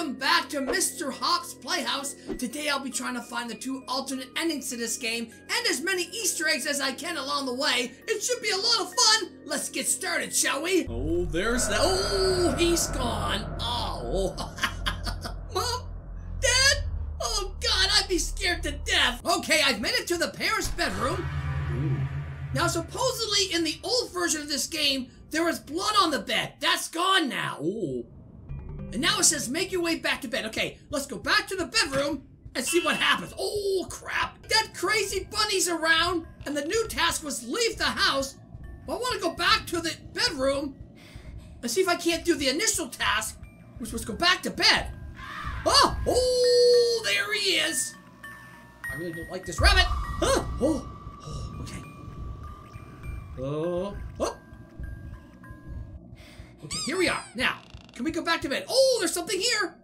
Welcome back to Mr. Hopp's Playhouse. Today I'll be trying to find the two alternate endings to this game and as many Easter eggs as I can along the way. It should be a lot of fun. Let's get started, shall we? Oh, there's that. Oh, he's gone. Oh. Mom? Dad? Oh, God, I'd be scared to death. Okay, I've made it to the parents' bedroom. Ooh. Now, supposedly in the old version of this game, there was blood on the bed. That's gone now. Ooh. And now it says, make your way back to bed. Okay, let's go back to the bedroom and see what happens. Oh, crap. That crazy bunny's around, and the new task was leave the house. Well, I want to go back to the bedroom and see if I can't do the initial task, which was go back to bed. Oh, oh, there he is. I really don't like this rabbit. Huh? Oh, oh, okay. Oh, oh. Okay, here we are now. Can we go back to bed? Oh, there's something here.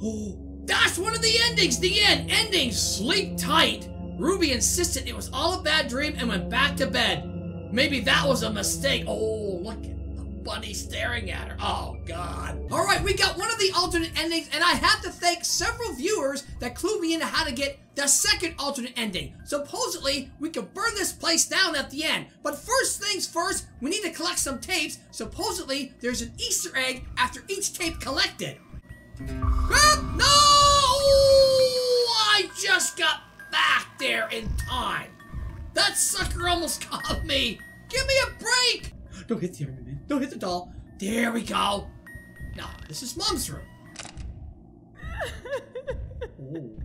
Oh, that's one of the endings. The end. Ending. Sleep tight. Ruby insisted it was all a bad dream and went back to bed. Maybe that was a mistake. Oh, look at the bunny staring at her. Oh, God. All right, we got one of the alternate endings, and I have to thank several viewers that clued me into how to get the second alternate ending. Supposedly, we could burn this place down at the end. But first things first, we need to collect some tapes. Supposedly, there's an Easter egg after each tape collected. Ah, no! I just got back there in time. That sucker almost caught me. Give me a break! Don't hit the ornament. Don't hit the doll. There we go. Now, this is Mom's room. Oh.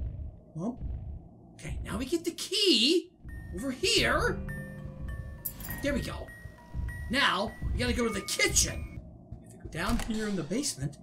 Mom? Okay, now we get the key over here. There we go. Now, we gotta go to the kitchen. We have to go down here in the basement.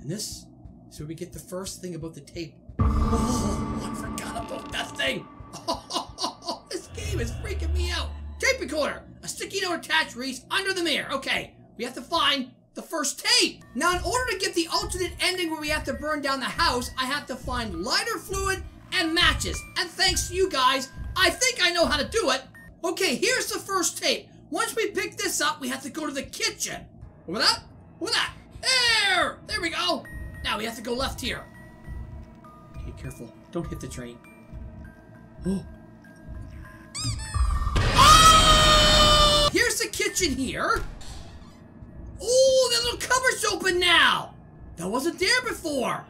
And this is where we get the first thing about the tape. Oh, I forgot about that thing. Oh, this game is freaking me out. Tape recorder. A sticky note attached reads under the mirror. Okay, we have to find the first tape. Now, in order to get the alternate ending where we have to burn down the house, I have to find lighter fluid and matches. And thanks to you guys, I think I know how to do it. Okay, here's the first tape. Once we pick this up, we have to go to the kitchen. Over that? Over that? There! There we go. Now we have to go left here. Okay, careful. Don't hit the drain. Oh. Oh! Here's the kitchen here. Oh, that little cupboard's open now! That wasn't there before!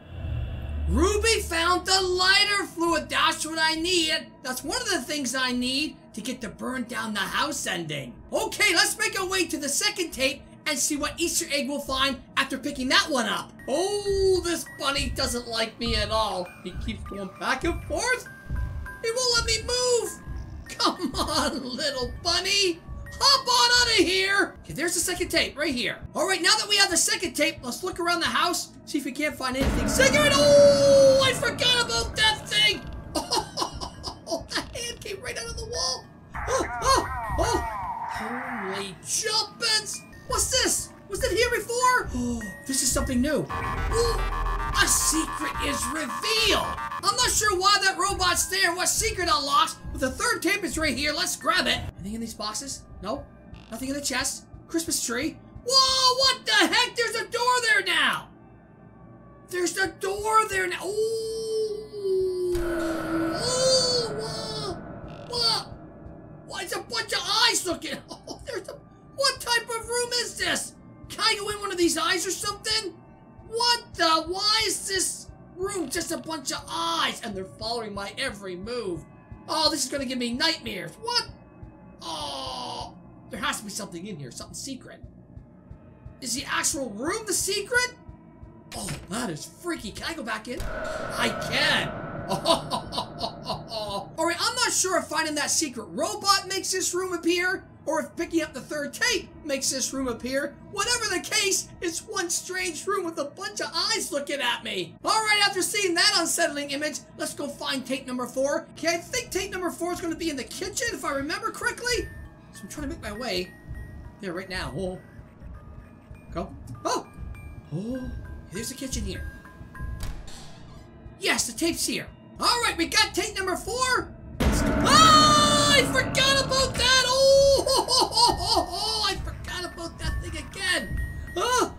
Ruby found the lighter fluid! That's what I need! That's one of the things I need to get the burn down the house ending. Okay, let's make our way to the second tape and see what Easter egg we'll find after picking that one up. Oh, this bunny doesn't like me at all. He keeps going back and forth. He won't let me move! Come on, little bunny! Hop on out of here! Okay, there's the second tape, right here. All right, now that we have the second tape, let's look around the house, see if we can't find anything. Cigarette! Oh, I forgot about that thing! Oh, that hand came right out of the wall. Oh, oh, oh! Holy jumpins! What's this? Was it here before? Oh, this is something new. Oh, a secret is revealed! I'm not sure why that robot's there, what secret unlocks, but the third tape is right here. Let's grab it. Anything in these boxes? No. Nothing in the chest. Christmas tree. Whoa, what the heck? There's a door there now. There's a door there now. Ooh. Ooh. Whoa. Whoa. Why, it's a bunch of eyes looking. Oh, there's a... What type of room is this? Can I go in one of these eyes or something? What the... Why is this room just a bunch of eyes? And they're following my every move. Oh, this is gonna give me nightmares. What? Oh, there has to be something in here, something secret. Is the actual room the secret? Oh, that is freaky. Can I go back in? I can. Oh. All right, I'm not sure if finding that secret robot makes this room appear or if picking up the third tape makes this room appear. Whatever the case, it's one strange room with a bunch of eyes looking at me. All right, after seeing that unsettling image, let's go find tape number 4. Okay, I think tape number 4 is gonna be in the kitchen, if I remember correctly. So I'm trying to make my way there right now. Oh. Go. Oh! Oh, there's the kitchen here. Yes, the tape's here. All right, we got tape number 4. Ah, I forgot about that! Oh, I forgot about that thing again! Oh,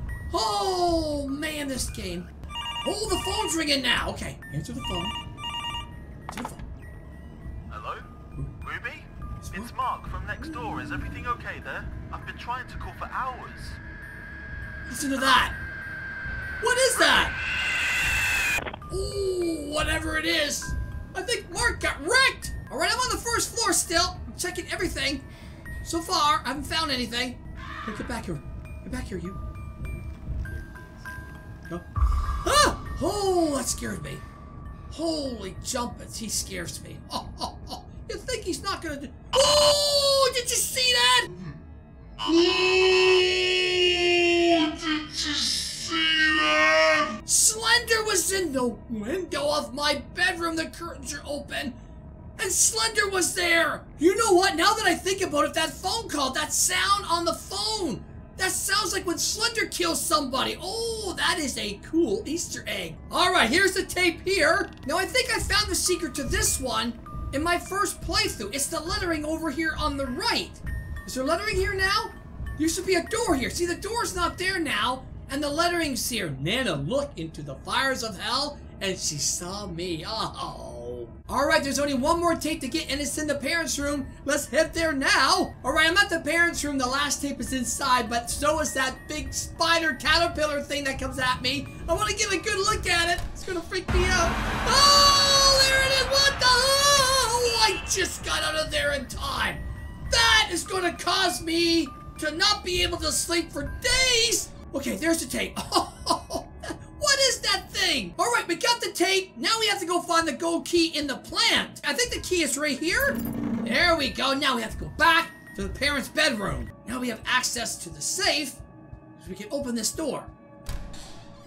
man, this game. Oh, the phone's ringing now. Okay, answer the phone. Answer the phone. Hello? Ruby? It's Mark from next door. Is everything okay there? I've been trying to call for hours. Listen to that. What is that? Ooh, whatever it is. I think Mark got wrecked. All right, I'm on the first floor still. I'm checking everything. So far, I haven't found anything. Hey, get back here. Get back here, you. No. Ah! Oh, that scared me. Holy jumpins, he scares me. Oh, oh, oh. You think he's not gonna do... Oh, did you see that? Oh, did you see that? Slender was in the window of my bedroom. The curtains are open. And Slender was there. You know what? Now that I think about it, that phone call, that sound on the phone, that sounds like when Slender kills somebody. Oh, that is a cool Easter egg. All right, here's the tape here. Now, I think I found the secret to this one in my first playthrough. It's the lettering over here on the right. Is there lettering here now? There should be a door here. See, the door's not there now, and the lettering's here. Nana looked into the fires of hell, and she saw me. Oh. Alright, there's only one more tape to get, and it's in the parents' room. Let's head there now. Alright, I'm at the parents' room. The last tape is inside, but so is that big spider caterpillar thing that comes at me. I want to get a good look at it. It's going to freak me out. Oh, there it is. What the hell? I just got out of there in time. That is going to cause me to not be able to sleep for days. Okay, there's the tape. Oh, what is that thing? All right, we got the tape. Now we have to go find the gold key in the plant. I think the key is right here. There we go. Now we have to go back to the parents' bedroom. Now we have access to the safe, so we can open this door.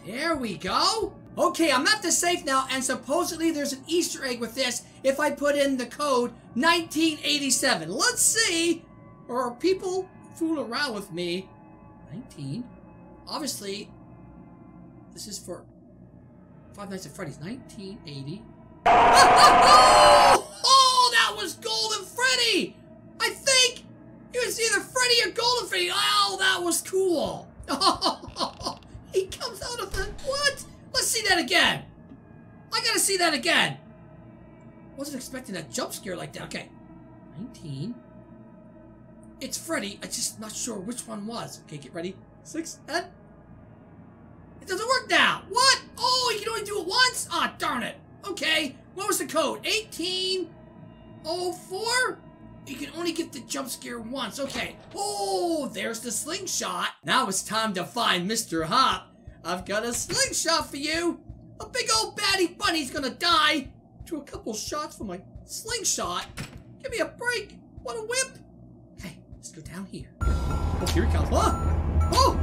There we go. Okay, I'm at the safe now, and supposedly there's an Easter egg with this if I put in the code 1987. Let's see. Or are people fooling around with me? 19. Obviously... this is for Five Nights at Freddy's, 1980. Oh, that was Golden Freddy! I think it was either Freddy or Golden Freddy. Oh, that was cool. Oh, he comes out of the... what? Let's see that again. I gotta see that again. Wasn't expecting that jump scare like that. Okay. 19. It's Freddy. I'm just not sure which one was. Okay, get ready. 6 and... it doesn't work now. What? Oh, you can only do it once? Ah, darn it. Okay. What was the code? 1804? You can only get the jump scare once. Okay. Oh, there's the slingshot. Now it's time to find Mr. Hop. I've got a slingshot for you. A big old baddie bunny's gonna die to a couple shots from my slingshot. Give me a break. What a whip. Okay, let's go down here. Oh, here he comes. Oh! Oh!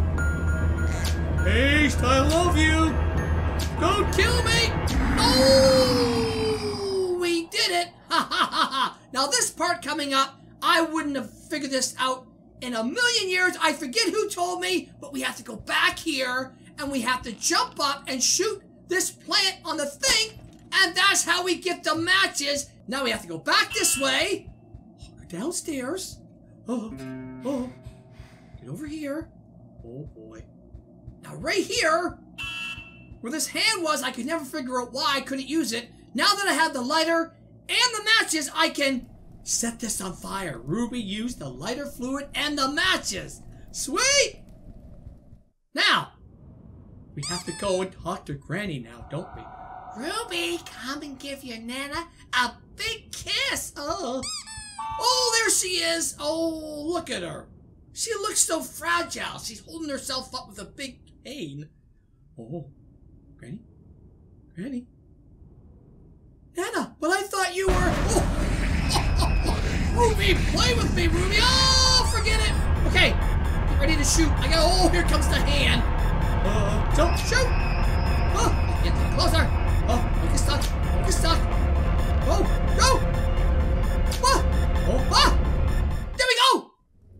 Haste, I love you! Don't kill me! Oh! We did it! Ha ha ha ha! Now this part coming up, I wouldn't have figured this out in a million years. I forget who told me, but we have to go back here, and we have to jump up and shoot this plant on the thing, and that's how we get the matches. Now we have to go back this way. Downstairs. Oh, oh. Get over here. Oh boy. Now, right here, where this hand was, I could never figure out why I couldn't use it. Now that I have the lighter and the matches, I can set this on fire. Ruby used the lighter fluid and the matches. Sweet! Now, we have to go and talk to Granny now, don't we? Ruby, come and give your Nana a big kiss. Oh, oh, there she is. Oh, look at her. She looks so fragile. She's holding herself up with a big cane. Oh, Granny? Granny? Nana, well, I thought you were... oh. Ruby, play with me, Ruby. Oh, forget it. Okay, get ready to shoot. I got... oh, here comes the hand. Don't shoot. Oh, get closer. Oh, look, it's stuck. Look, it's stuck. Oh, go. Oh, oh, ah. There we go.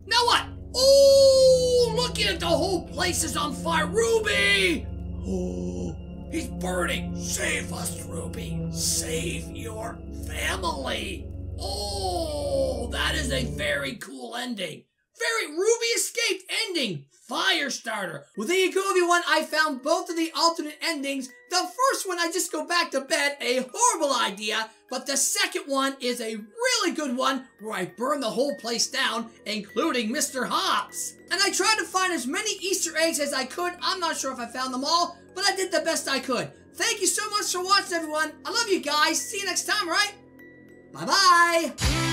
Now what? Oh, look at it. The whole place is on fire. Ruby! Oh, he's burning. Save us, Ruby. Save your family. Oh, that is a very cool ending. Very Ruby escaped ending. fire starter. Well, there you go, everyone. I found both of the alternate endings. The first one, I just go back to bed, a horrible idea. But the second one is a really good one where I burn the whole place down, including Mr. Hopp's. And I tried to find as many Easter eggs as I could. I'm not sure if I found them all, but I did the best I could. Thank you so much for watching, everyone. I love you guys. See you next time, right? Bye-bye.